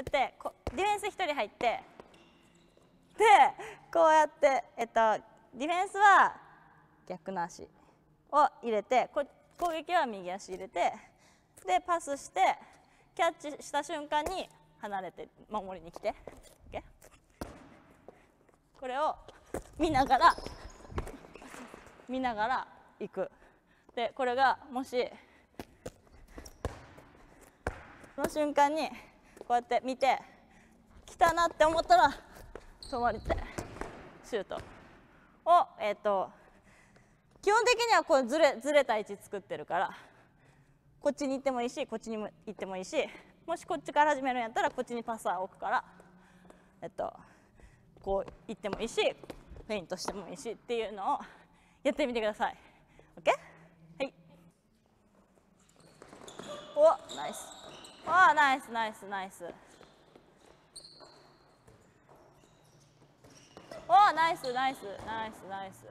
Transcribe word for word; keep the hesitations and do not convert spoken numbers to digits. やってこディフェンスひとり入ってでこうやって、えっと、ディフェンスは逆の足を入れてこ攻撃は右足入れてでパスしてキャッチした瞬間に離れて守りに来て、OK? これを見ながら見ながら行く。でこれがもしその瞬間にこうやって見て来たなって思ったら止まれてシュートを、えー、と基本的にはこうずれ、ずれた位置作ってるからこっちに行ってもいいしこっちにも行ってもいいしもしこっちから始めるんやったらこっちにパスは置くから、えっと、こう行ってもいいしフェイントしてもいいしっていうのをやってみてください。OK? はい。お、ナイス。ああ、ナイスナイスナイス。お、ナイスナイスナイスナイス。